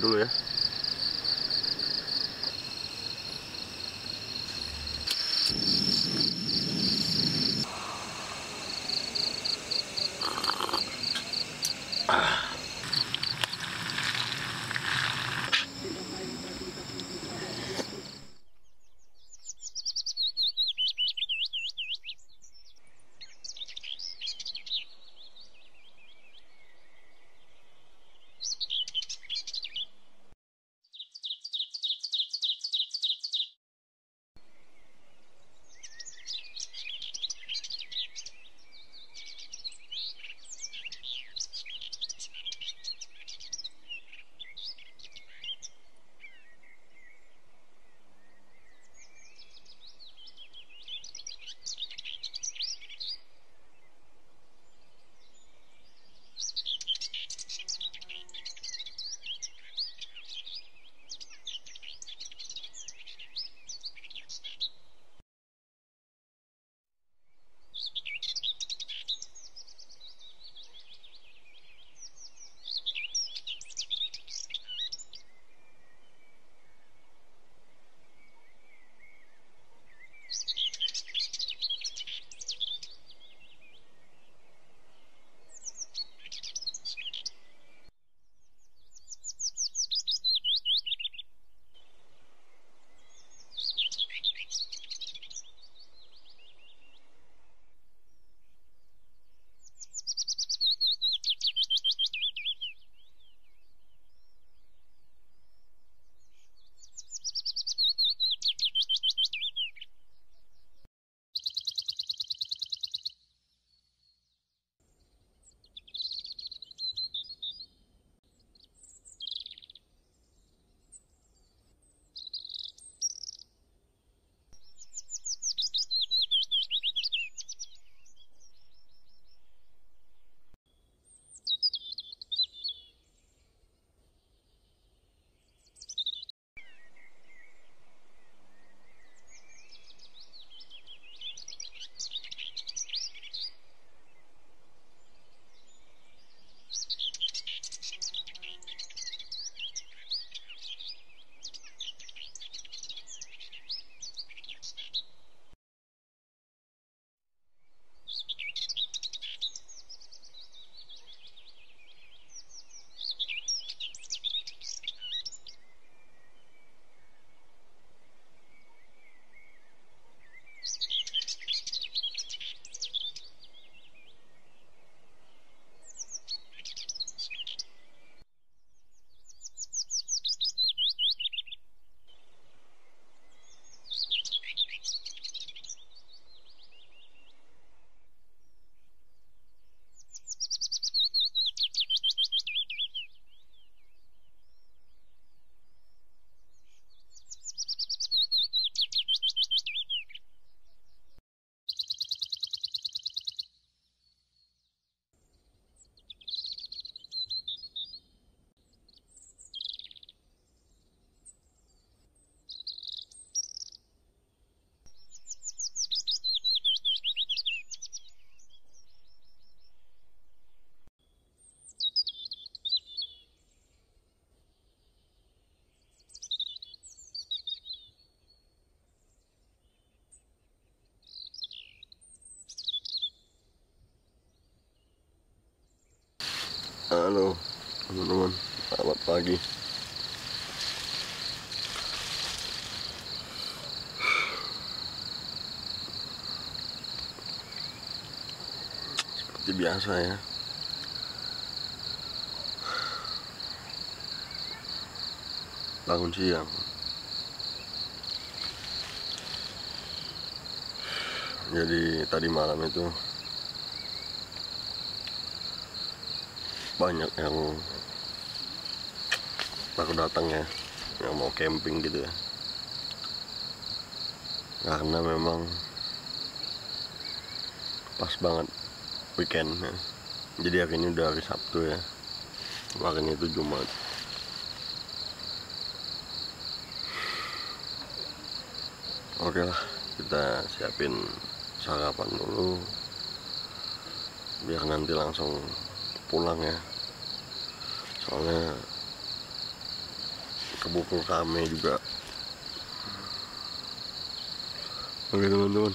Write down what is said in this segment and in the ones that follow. dulu ya. Halo teman-teman, selamat pagi. Seperti biasa ya, bangun siang. Jadi tadi malam itu banyak yang baru datang ya, yang mau camping gitu ya, karena memang pas banget weekend ya. Jadi hari ini udah hari Sabtu ya, kemarin itu Jumat. Oke lah, kita siapin sarapan dulu biar nanti langsung pulang ya, soalnya kebukul kami juga. Oke teman-teman,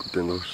ikutin terus.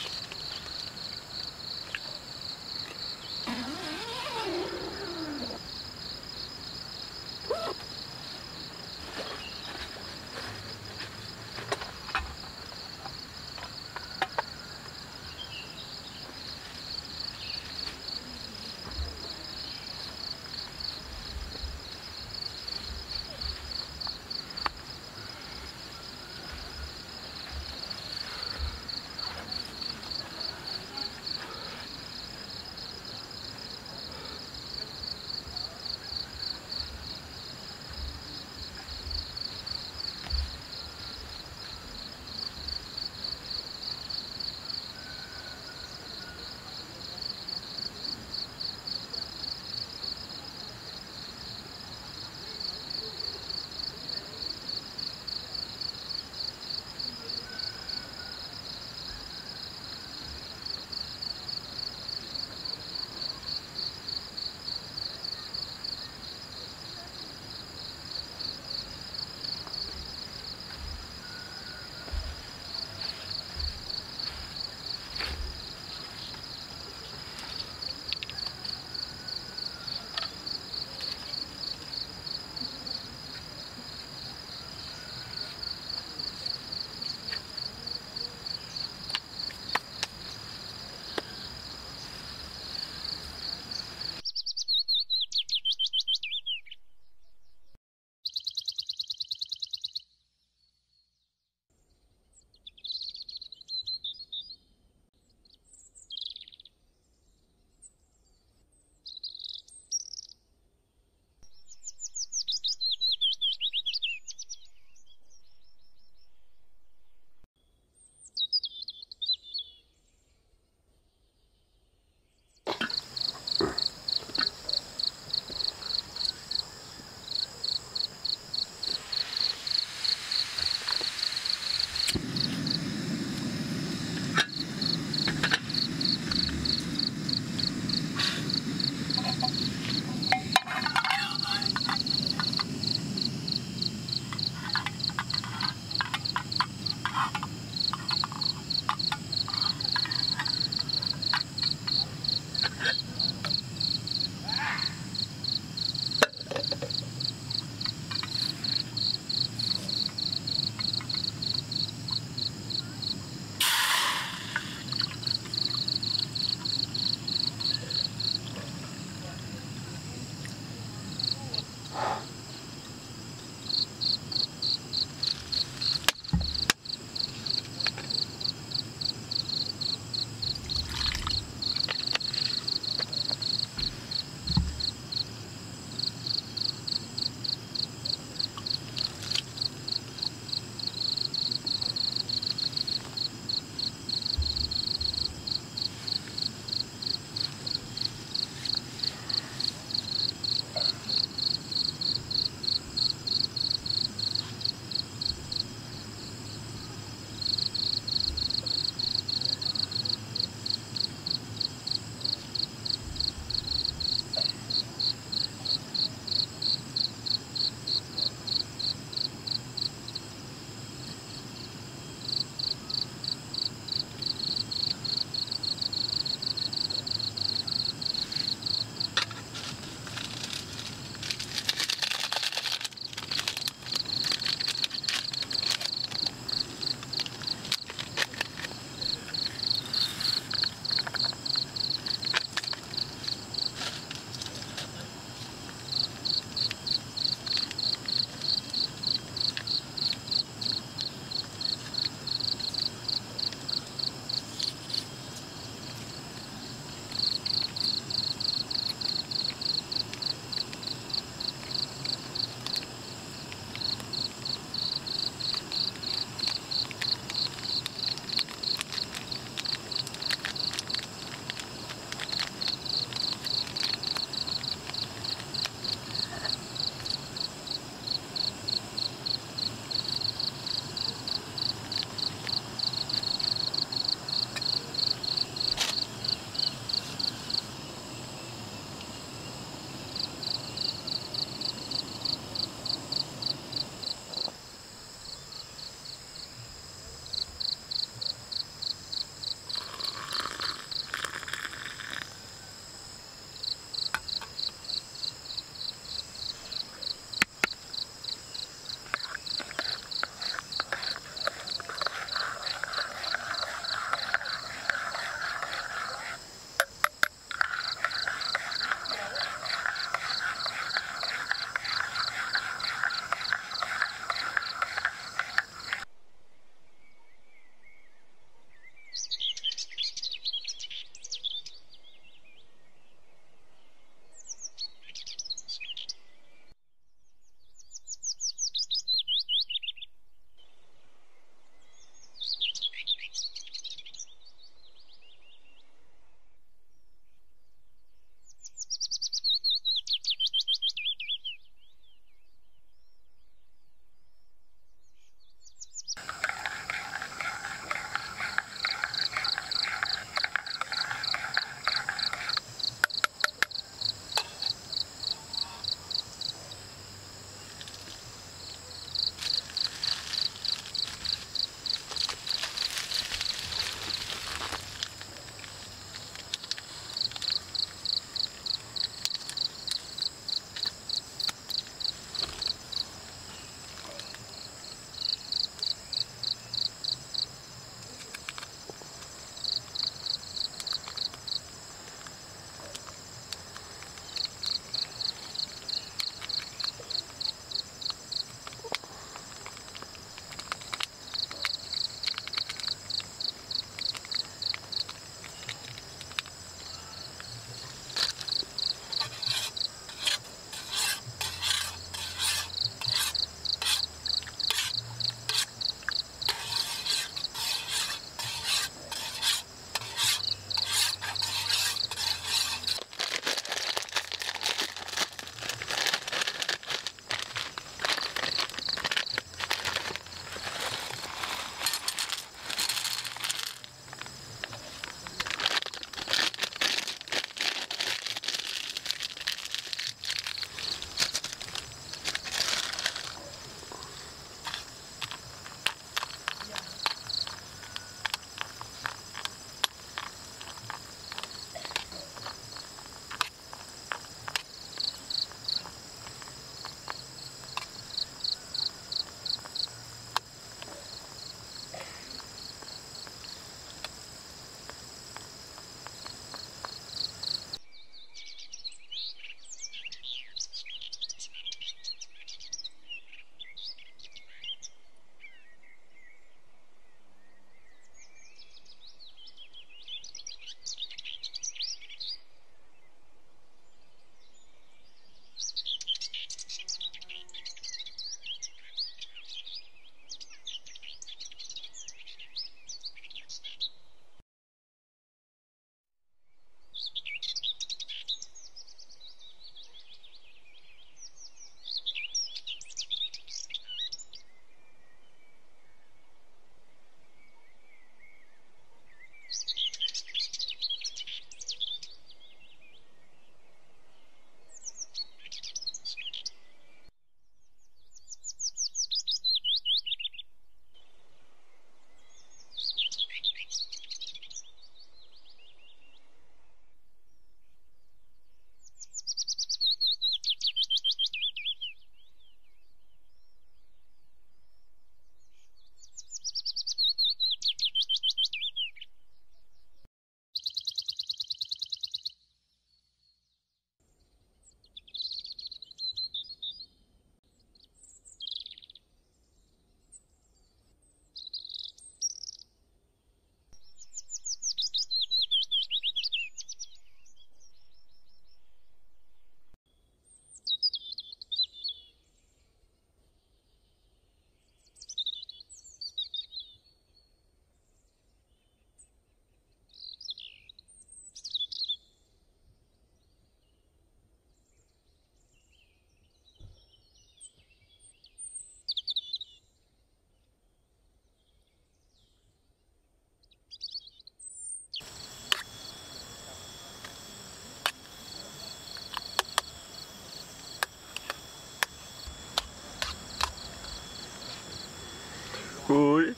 kuy,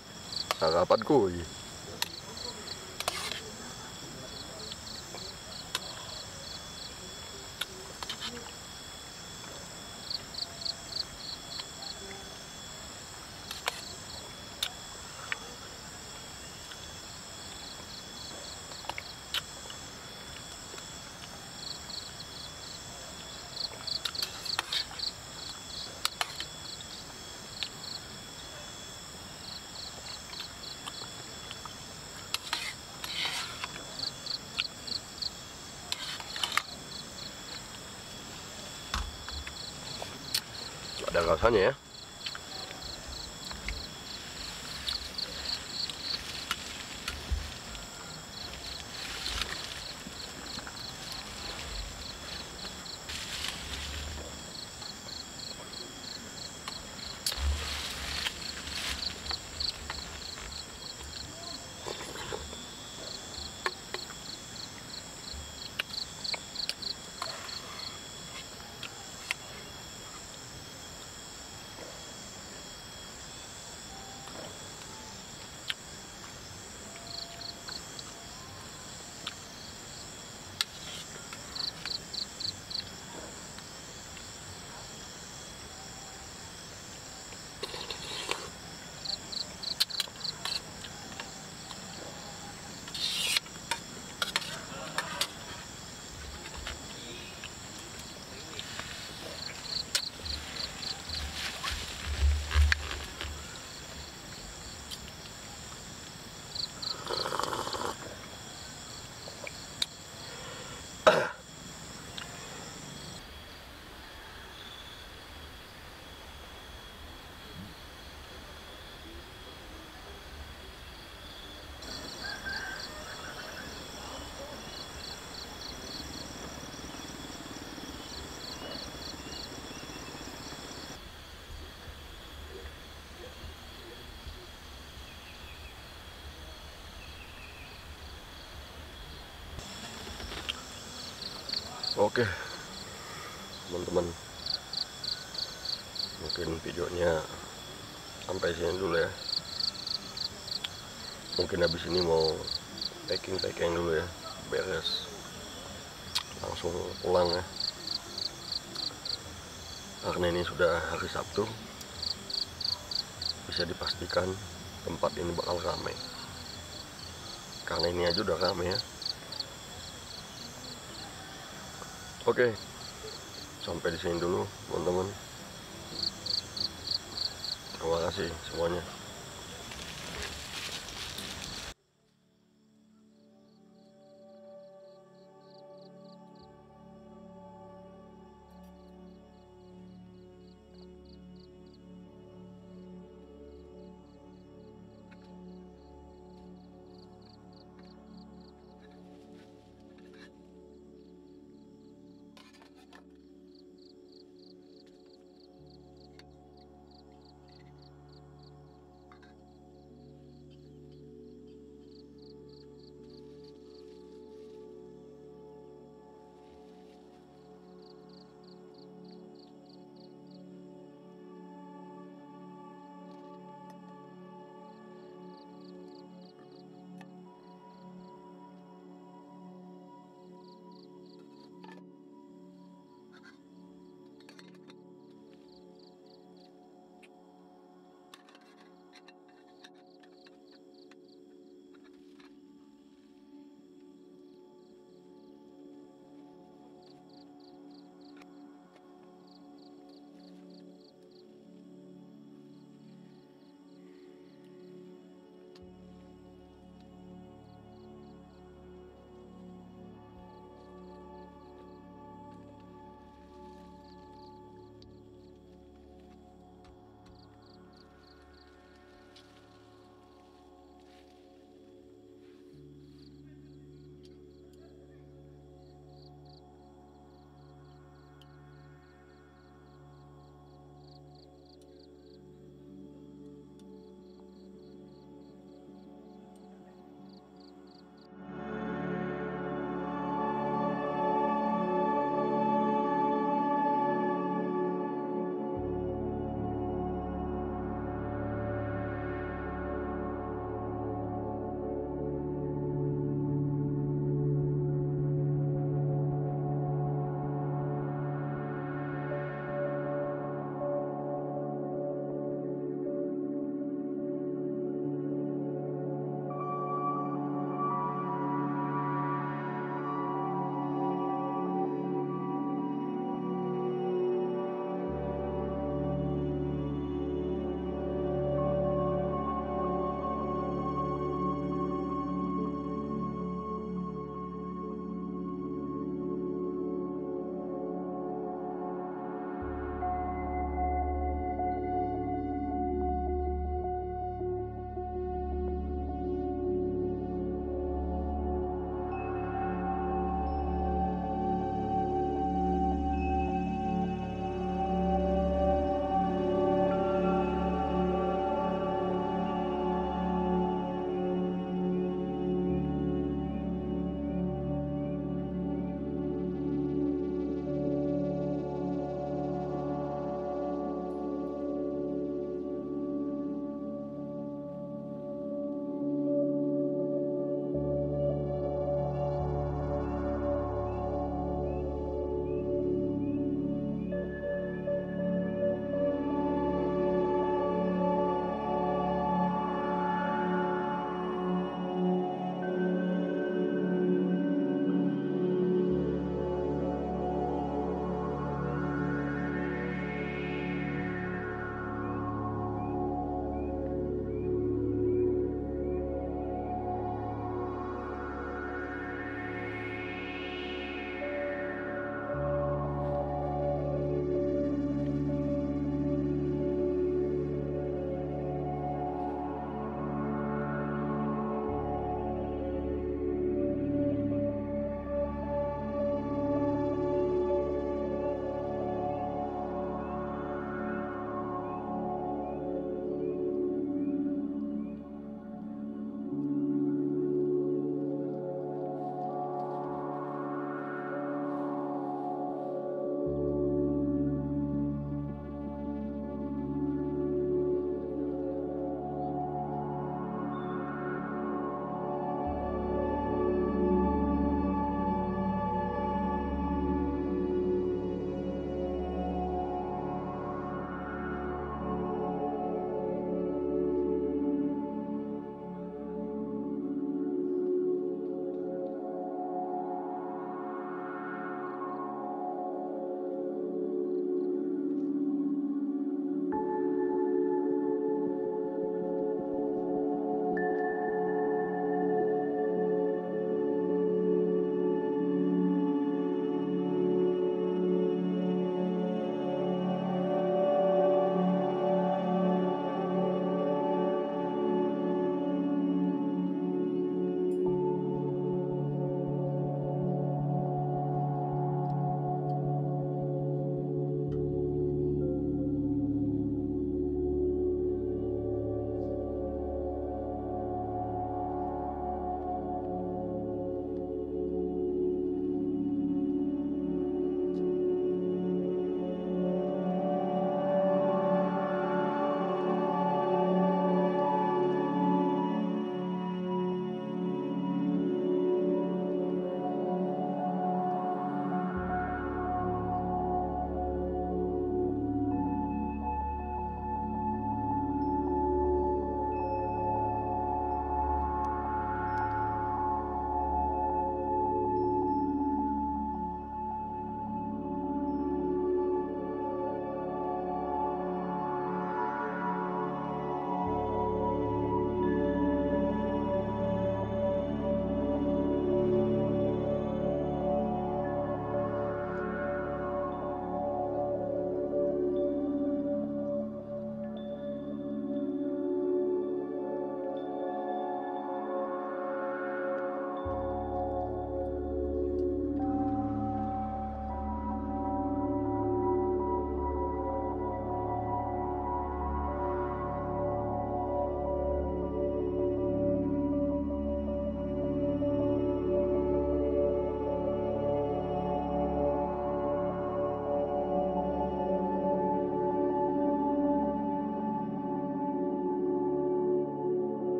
harapan kuy. Ada rasanya ya. Oke teman-teman, mungkin videonya sampai sini dulu ya. Mungkin habis ini mau packing dulu ya, beres langsung pulang ya, karena ini sudah hari Sabtu. Bisa dipastikan tempat ini bakal ramai, karena ini aja udah ramai ya. Oke, sampai di sini dulu teman-teman. Terima kasih semuanya.